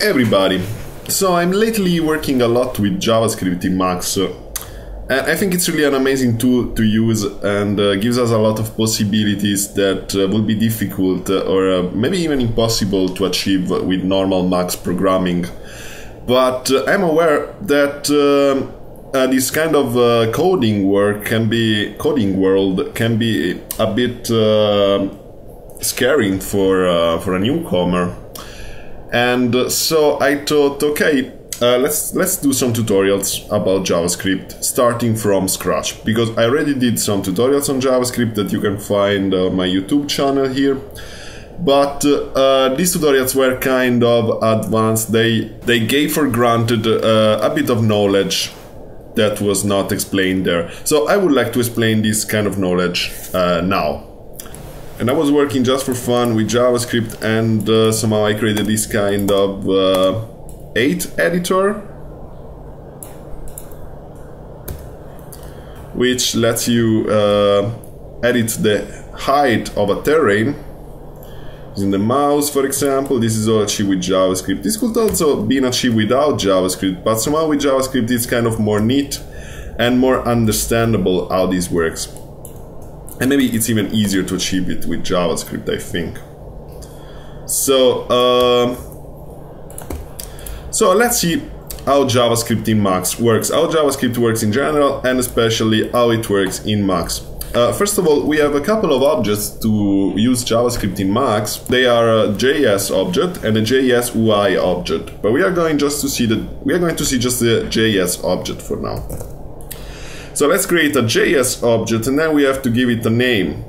Everybody, so I'm lately working a lot with JavaScript in Max. I think it's really an amazing tool to use and gives us a lot of possibilities that would be difficult or maybe even impossible to achieve with normal Max programming. But I'm aware that this kind of coding world can be a bit scaring for a newcomer. And so I thought, okay, let's do some tutorials about JavaScript starting from scratch, because I already did some tutorials on JavaScript that you can find on my YouTube channel here. But these tutorials were kind of advanced. They gave for granted a bit of knowledge that was not explained there. So I would like to explain this kind of knowledge now. And I was working just for fun with JavaScript, and somehow I created this kind of 8 editor, which lets you edit the height of a terrain using the mouse, for example. This is all achieved with JavaScript. This could also be achieved without JavaScript, but somehow with JavaScript it's kind of more neat and more understandable how this works. And maybe it's even easier to achieve it with JavaScript, I think. So, so let's see how JavaScript in Max works, how JavaScript works in general, and especially how it works in Max. First of all, we have a couple of objects to use JavaScript in Max. They are a JS object and a JS UI object, but we are going just to see just the JS object for now. So let's create a JS object, and then we have to give it a name,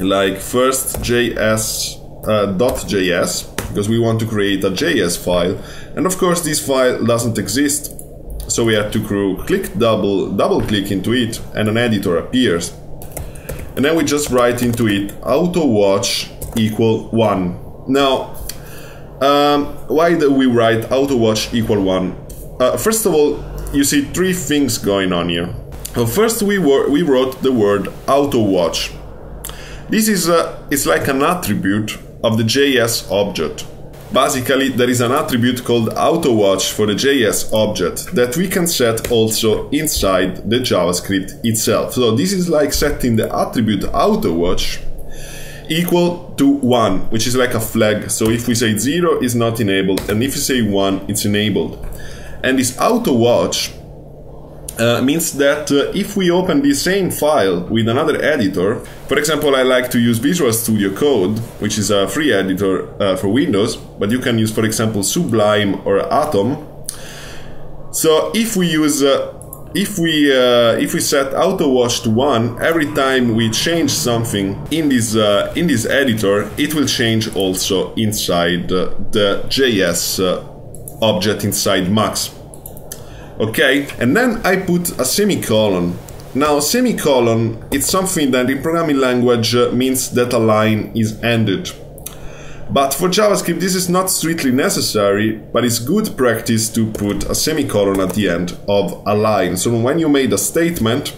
like first JS .js, because we want to create a JS file, and of course this file doesn't exist. So we have to double click into it, and an editor appears. And then we just write into it autoWatch equal 1. Now, why do we write autoWatch equal 1? First of all, you see three things going on here. So first, we wrote the word autoWatch. This is it's like an attribute of the JS object. Basically, there is an attribute called autoWatch for the JS object that we can set also inside the JavaScript itself. So this is like setting the attribute autoWatch equal to 1, which is like a flag. So if we say 0, it's not enabled, and if we say 1, it's enabled. And this autoWatch means that if we open the same file with another editor, for example, I like to use Visual Studio Code, which is a free editor for Windows, but you can use, for example, Sublime or Atom. So if we set autoWatch to 1, every time we change something in this editor, it will change also inside the JS object inside Max. Okay, and then I put a semicolon. Now, semicolon, it's something that in programming language means that a line is ended. But for JavaScript, this is not strictly necessary, but it's good practice to put a semicolon at the end of a line. So when you made a statement,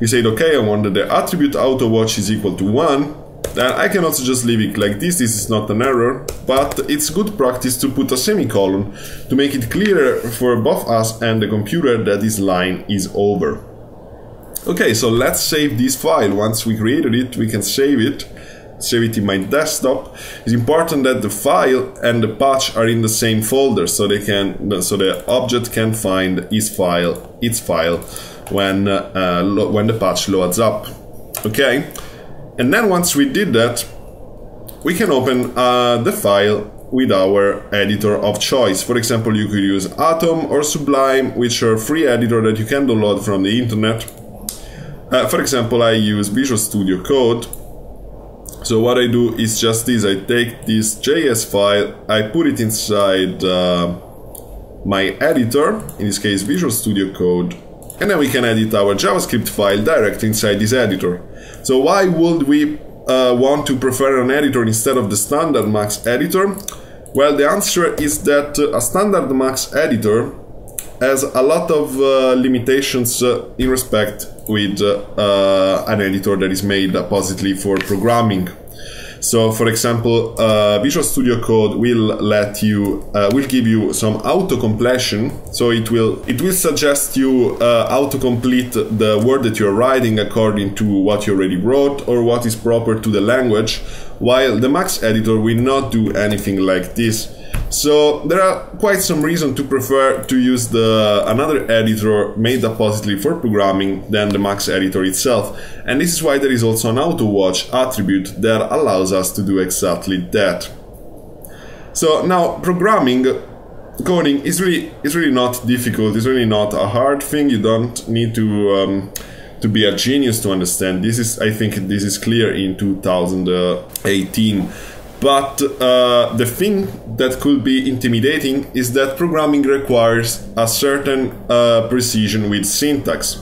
you said, okay, I want the attribute autoWatch is equal to 1, then I can also just leave it like this. This is not an error, but it's good practice to put a semicolon to make it clearer for both us and the computer that this line is over. Okay, so let's save this file. Once we created it, we can save it in my desktop. It's important that the file and the patch are in the same folder, so they can, so the object can find its file when the patch loads up. Okay. And then once we did that, we can open the file with our editor of choice. For example, you could use Atom or Sublime, which are free editor that you can download from the internet. For example, I use Visual Studio Code. So what I do is just this. I take this JS file, I put it inside my editor, in this case Visual Studio Code, and then we can edit our JavaScript file directly inside this editor. So why would we want to prefer an editor instead of the standard Max editor? Well, the answer is that a standard Max editor has a lot of limitations in respect with an editor that is made appositely for programming. So, for example, Visual Studio Code will let you, will give you some autocompletion. So it will suggest you autocomplete the word that you're writing according to what you already wrote or what is proper to the language. While the Max editor will not do anything like this. So there are quite some reason to prefer to use another editor made appositely for programming than the Max editor itself. And this is why there is also an autoWatch attribute that allows us to do exactly that. So now coding is really not difficult, it's really not a hard thing. You don't need to be a genius to understand. This is, I think this is clear in 2018. But the thing that could be intimidating is that programming requires a certain precision with syntax.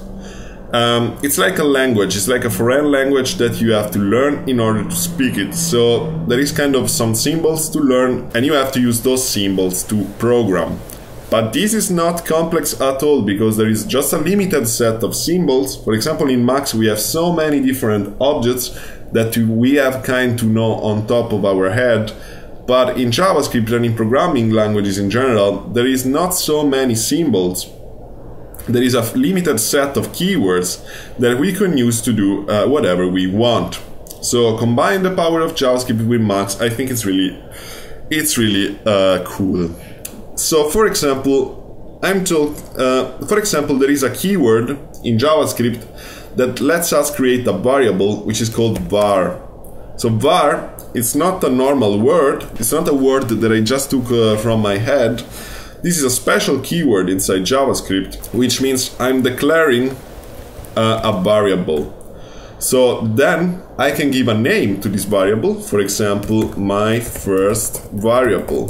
It's like a language, it's like a foreign language that you have to learn in order to speak it. So there is kind of some symbols to learn and you have to use those symbols to program. But this is not complex at all because there is just a limited set of symbols. For example, in Max we have so many different objects that we have kind to know on top of our head, but in JavaScript and in programming languages in general, there is not so many symbols. There is a limited set of keywords that we can use to do whatever we want. So combine the power of JavaScript with Max, I think it's really cool. So for example, I'm told, for example, there is a keyword in JavaScript that lets us create a variable which is called var. So var, it's not a normal word, it's not a word that I just took from my head. This is a special keyword inside JavaScript, which means I'm declaring a variable. So then I can give a name to this variable, for example, my first variable.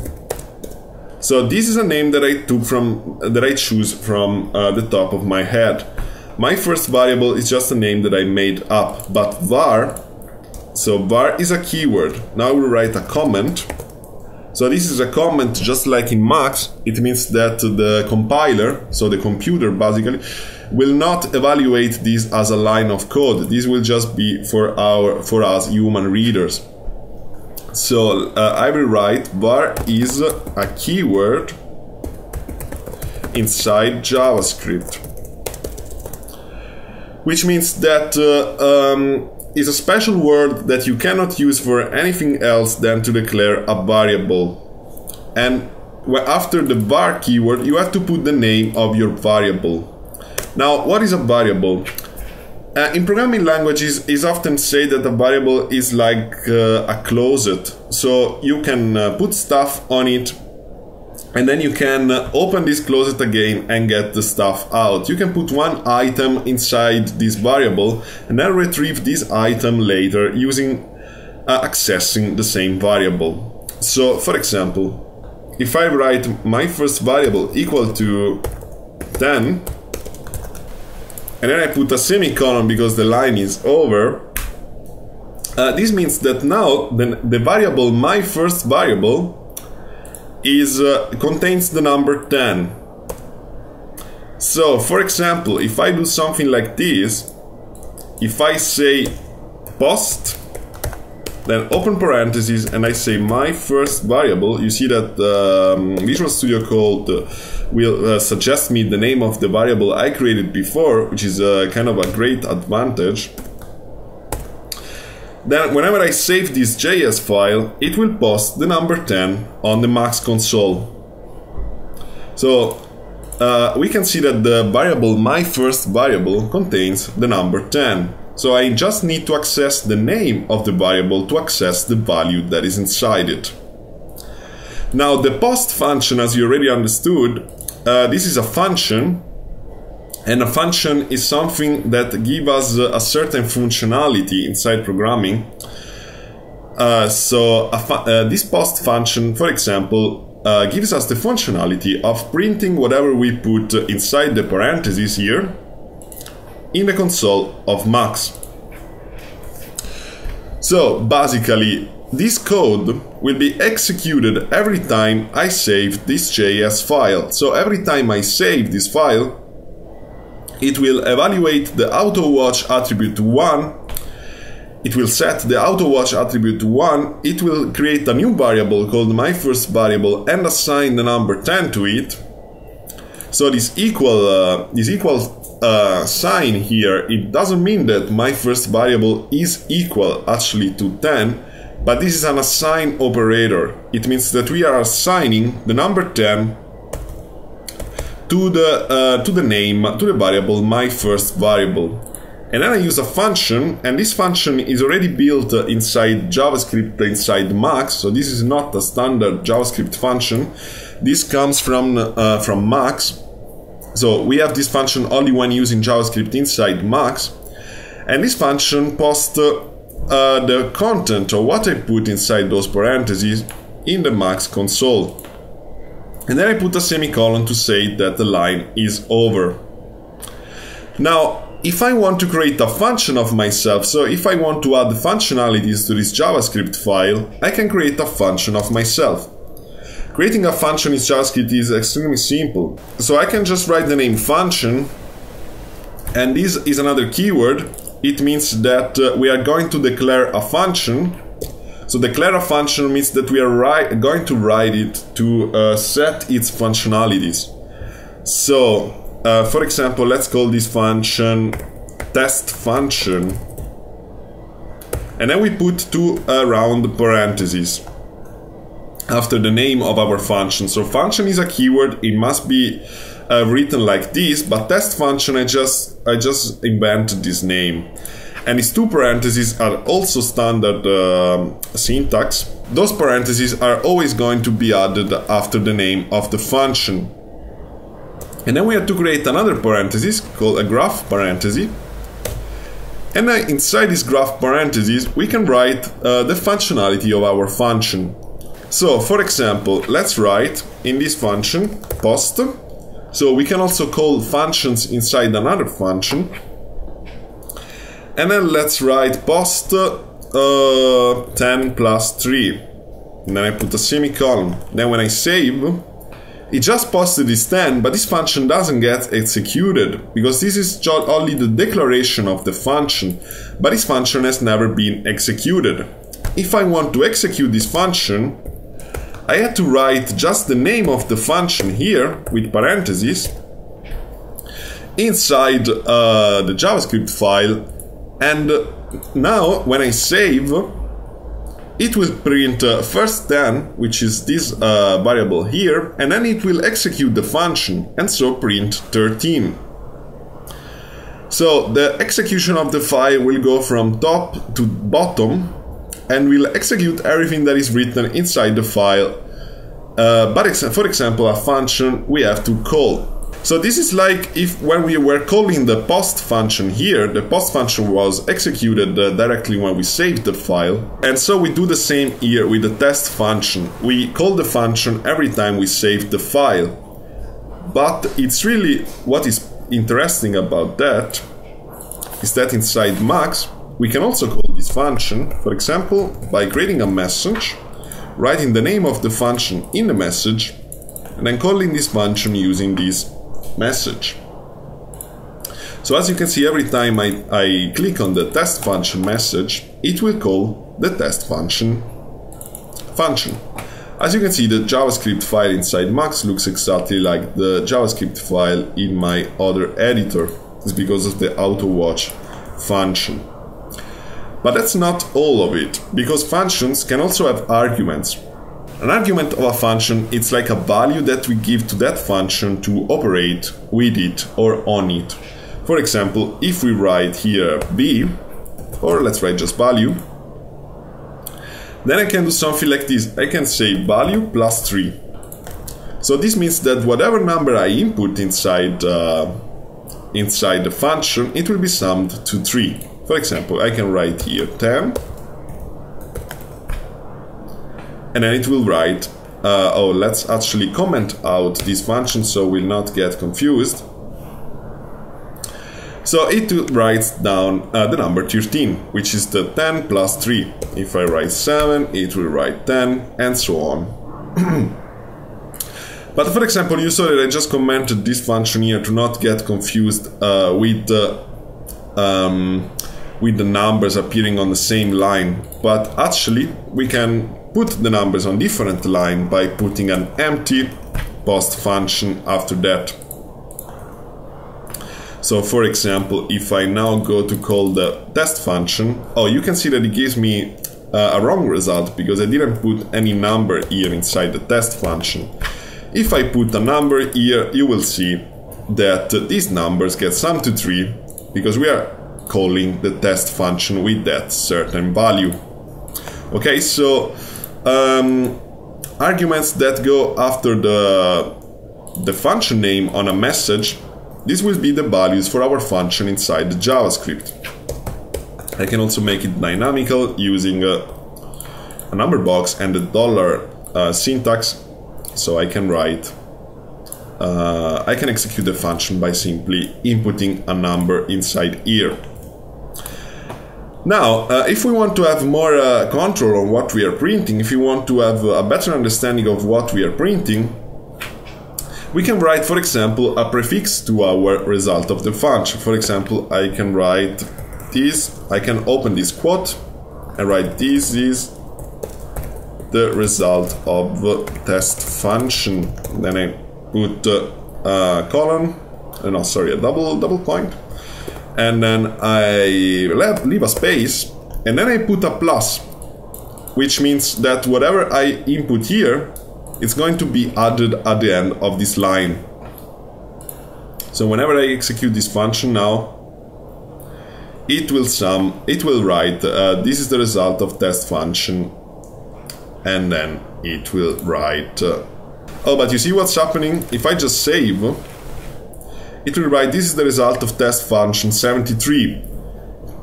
So this is a name that I took from, that I choose from the top of my head. My first variable is just a name that I made up, but var, so var is a keyword. Now we write a comment. So this is a comment just like in Max. It means that the compiler, so the computer basically, will not evaluate this as a line of code. This will just be for us human readers. So I will write var is a keyword inside JavaScript. Which means that it's a special word that you cannot use for anything else than to declare a variable. And after the var keyword, you have to put the name of your variable. Now, what is a variable? In programming languages, it's often said that a variable is like a closet. So you can put stuff on it, and then you can open this closet again and get the stuff out. You can put one item inside this variable and then retrieve this item later using accessing the same variable. So, for example, if I write my first variable equal to 10, and then I put a semicolon because the line is over, this means that now the variable, my first variable, contains the number 10. So, for example, if I do something like this, if I say post, then open parentheses, and I say my first variable, you see that Visual Studio Code will suggest me the name of the variable I created before, which is kind of a great advantage. Then, whenever I save this JS file, it will post the number 10 on the Max console. So, we can see that the variable, my first variable, contains the number 10. So, I just need to access the name of the variable to access the value that is inside it. Now, the post function, as you already understood, this is a function. And a function is something that gives us a certain functionality inside programming. This post function, for example, gives us the functionality of printing whatever we put inside the parentheses here in the console of Max. So basically, This code will be executed every time I save this JS file. So every time I save this file, it will evaluate the autoWatch attribute 1. It will set the autoWatch attribute 1. It will create a new variable called my first variable and assign the number 10 to it. So this equal sign here, it doesn't mean that my first variable is equal actually to 10, but this is an assign operator. It means that we are assigning the number 10 to the variable my first variable. And then I use a function, and this function is already built inside JavaScript, inside Max. So this is not a standard JavaScript function. This comes from Max. So we have this function only when using JavaScript inside Max. And this function posts the content or what I put inside those parentheses in the Max console. And then I put a semicolon to say that the line is over. Now, if I want to create a function of myself, so if I want to add functionalities to this JavaScript file, I can create a function of myself. Creating a function in JavaScript is extremely simple. So I can just write the name function, and this is another keyword. It means that we are going to declare a function. So declare a function means that we are going to write it to set its functionalities. So for example, let's call this function test function, and then we put two round parentheses after the name of our function. So function is a keyword, it must be written like this, but test function, I just invented this name. And these two parentheses are also standard syntax. Those parentheses are always going to be added after the name of the function. And then we have to create another parenthesis called a graph parenthesis. And then inside this graph parenthesis, we can write the functionality of our function. So, for example, let's write in this function post. So we can also call functions inside another function. And then let's write post 10 plus 3. And then I put a semicolon. Then when I save, it just posted this 10, but this function doesn't get executed because this is only the declaration of the function, but this function has never been executed. If I want to execute this function, I had to write just the name of the function here with parentheses inside the JavaScript file, and now when I save, it will print first 10, which is this variable here, and then it will execute the function, and so print 13. So the execution of the file will go from top to bottom, and will execute everything that is written inside the file. But for example, a function we have to call. So this is like if when we were calling the post function here, the post function was executed directly when we saved the file. And so we do the same here with the test function. We call the function every time we save the file. But it's really what is interesting about that is that inside Max, we can also call this function, for example, by creating a message, writing the name of the function in the message, and then calling this function using this message. So as you can see, every time I click on the test function message, it will call the test function function. As you can see, the JavaScript file inside Max looks exactly like the JavaScript file in my other editor. It's because of the autoWatch function. But that's not all of it, because functions can also have arguments. An argument of a function, it's like a value that we give to that function to operate with it or on it. For example, if we write here b, or let's write just value, then I can do something like this. I can say value plus 3. So this means that whatever number I input inside the function, it will be summed to 3. For example, I can write here 10, and then it will write, oh, let's actually comment out this function so we'll not get confused. So it writes down the number 13, which is the 10 plus 3. If I write 7, it will write 10, and so on. But for example, you saw that I just commented this function here to not get confused with the numbers appearing on the same line. But actually, we can put the numbers on different line by putting an empty post function after that. So for example, if I now go to call the test function, oh, you can see that it gives me a wrong result because I didn't put any number here inside the test function. If I put a number here, you will see that these numbers get summed to 3 because we are calling the test function with that certain value. Okay, so arguments that go after the function name on a message, this will be the values for our function inside the JavaScript. I can also make it dynamical using a number box and the dollar syntax. So I can write, I can execute the function by simply inputting a number inside here. Now, if we want to have more control on what we are printing, if we want to have a better understanding of what we are printing, we can write, for example, a prefix to our result of the function. For example, I can write this, I can open this quote and write this is the result of the test function. Then I put a colon, no, sorry, a double point, and then I leave a space, and then I put a plus, which means that whatever I input here, it's going to be added at the end of this line. So whenever I execute this function now, it will write this is the result of test function, and then it will write oh, but you see what's happening? If I just save, it will write this is the result of test function 73,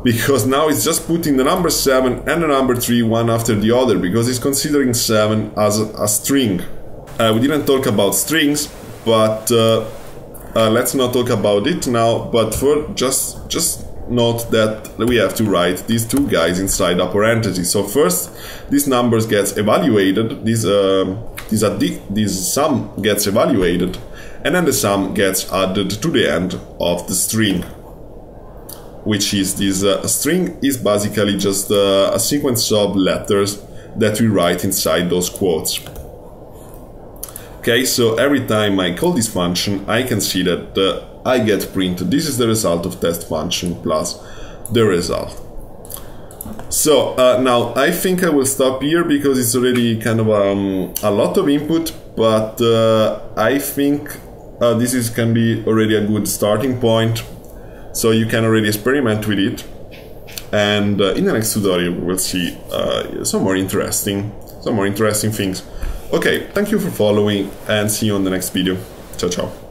because now it's just putting the number 7 and the number 3 one after the other, because it's considering 7 as a string. We didn't talk about strings, but let's not talk about it now, but for just note that we have to write these two guys inside a parenthesis. So first, these numbers gets evaluated, this sum gets evaluated, and then the sum gets added to the end of the string, which is this string is basically just a sequence of letters that we write inside those quotes. Okay, so every time I call this function, I can see that I get printed this is the result of test function plus the result. So now I think I will stop here because it's already kind of a lot of input, but I think this can be already a good starting point, so you can already experiment with it, and in the next tutorial we'll see some more interesting things. Okay, thank you for following, and see you on the next video. Ciao ciao.